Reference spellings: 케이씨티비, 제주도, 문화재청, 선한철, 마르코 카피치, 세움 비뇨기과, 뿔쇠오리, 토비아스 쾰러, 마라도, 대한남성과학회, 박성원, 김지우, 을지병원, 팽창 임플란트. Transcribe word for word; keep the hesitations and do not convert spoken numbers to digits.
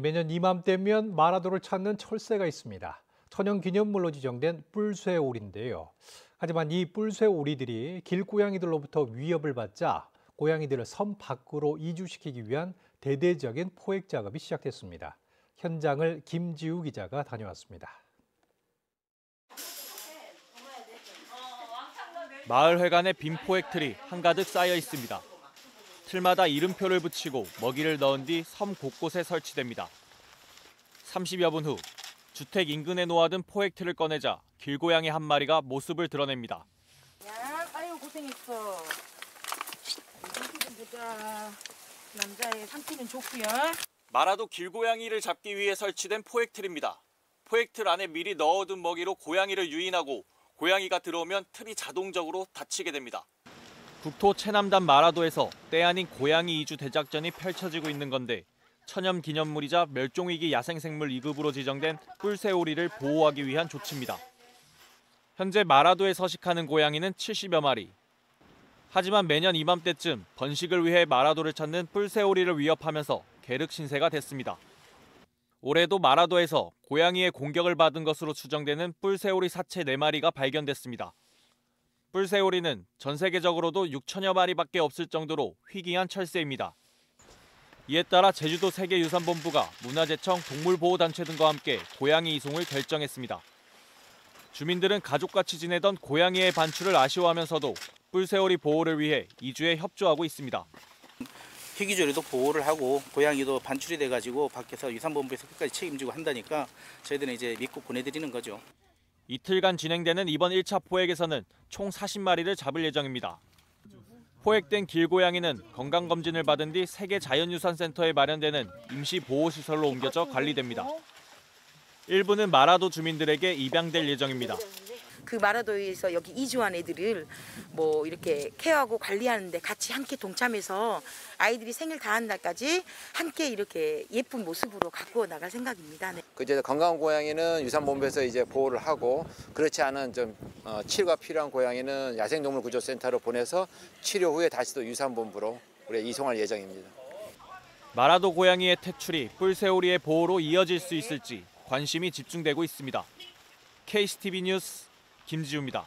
매년 이맘때면 마라도를 찾는 철새가 있습니다. 천연기념물로 지정된 뿔쇠오리인데요. 하지만 이 뿔쇠오리들이 길고양이들로부터 위협을 받자 고양이들을 섬 밖으로 이주시키기 위한 대대적인 포획 작업이 시작됐습니다. 현장을 김지우 기자가 다녀왔습니다. 마을 회관의 빈 포획틀이 한가득 쌓여 있습니다. 틀마다 이름표를 붙이고 먹이를 넣은 뒤 섬 곳곳에 설치됩니다. 삼십여 분 후 주택 인근에 놓아둔 포획틀을 꺼내자 길고양이 한 마리가 모습을 드러냅니다. 야, 아유 고생했어. 보자. 남자의 상태는 좋고요. 마라도 길고양이를 잡기 위해 설치된 포획틀입니다. 포획틀 안에 미리 넣어둔 먹이로 고양이를 유인하고 고양이가 들어오면 틀이 자동적으로 닫히게 됩니다. 국토 체남단 마라도에서 때 아닌 고양이 이주 대작전이 펼쳐지고 있는 건데 천연기념물이자 멸종위기 야생생물 이 급으로 지정된 뿔쇠오리를 보호하기 위한 조치입니다. 현재 마라도에 서식하는 고양이는 칠십여 마리. 하지만 매년 이맘때쯤 번식을 위해 마라도를 찾는 뿔쇠오리를 위협하면서 계륵신세가 됐습니다. 올해도 마라도에서 고양이의 공격을 받은 것으로 추정되는 뿔쇠오리 사체 네 마리가 발견됐습니다. 뿔쇠오리는 전 세계적으로도 육천여 마리밖에 없을 정도로 희귀한 철새입니다. 이에 따라 제주도 세계유산본부가 문화재청 동물보호단체 등과 함께 고양이 이송을 결정했습니다. 주민들은 가족같이 지내던 고양이의 반출을 아쉬워하면서도 뿔쇠오리 보호를 위해 이주에 협조하고 있습니다. 희귀조리도 보호를 하고 고양이도 반출이 돼가지고 밖에서 유산본부에서 끝까지 책임지고 한다니까 저희들은 이제 믿고 보내드리는 거죠. 이틀간 진행되는 이번 일 차 포획에서는 총 사십 마리를 잡을 예정입니다. 포획된 길고양이는 건강검진을 받은 뒤 세계자연유산센터에 마련되는 임시보호시설로 옮겨져 관리됩니다. 일부는 마라도 주민들에게 입양될 예정입니다. 그 마라도에서 여기 이주한 애들을 뭐 이렇게 케어하고 관리하는데 같이 함께 동참해서 아이들이 생일 다한 날까지 함께 이렇게 예쁜 모습으로 갖고 나갈 생각입니다. 네. 그제 건강한 고양이는 유산본부에서 이제 보호를 하고 그렇지 않은 좀 어, 치료가 필요한 고양이는 야생동물구조센터로 보내서 치료 후에 다시 또 유산본부로 우리 이송할 예정입니다. 마라도 고양이의 퇴출이 뿔쇠오리의 보호로 이어질 수 있을지 관심이 집중되고 있습니다. 케이씨티비 뉴스 김지우입니다.